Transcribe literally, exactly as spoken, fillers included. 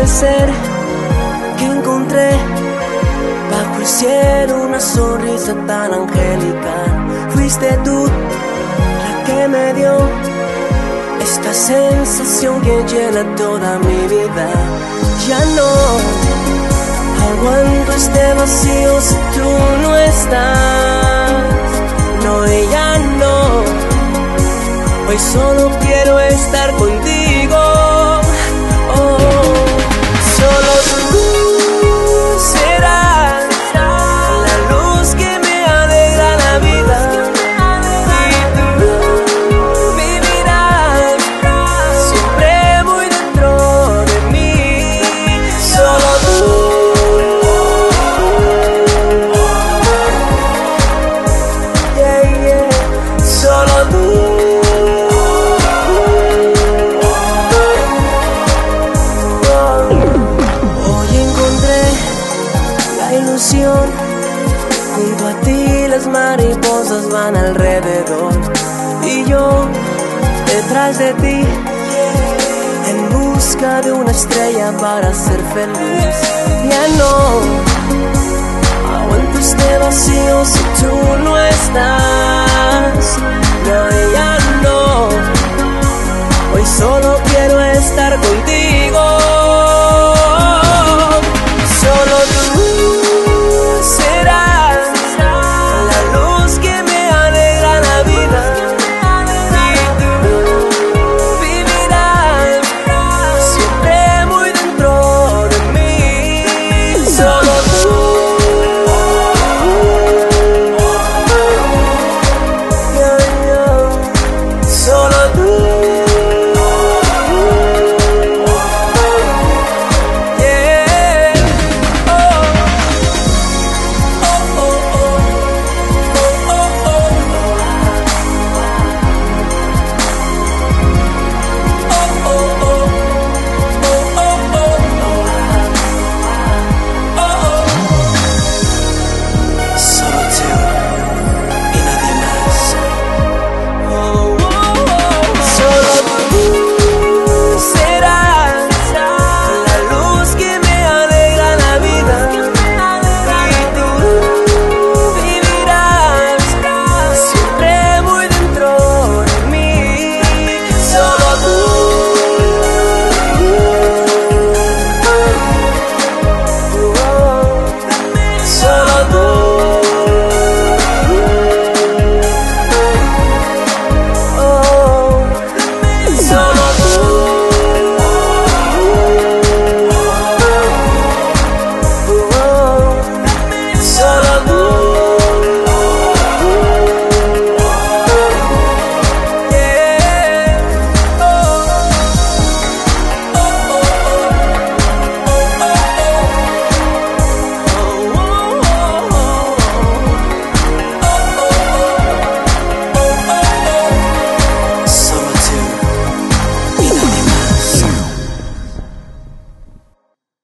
puede ser que encontré bajo el cielo una sonrisa tan angelical. Fuiste tú la que me dio esta sensación que llena toda mi vida. Ya no aguanto este vacío si tú no estás. No, ya no. Hoy solo quiero estar contigo. Junto a ti las mariposas van alrededor y yo detrás de ti en busca de una estrella para ser feliz. Ya no aguanto este vacío si tú no estás. No, ya no. Hoy solo quiero estar contigo.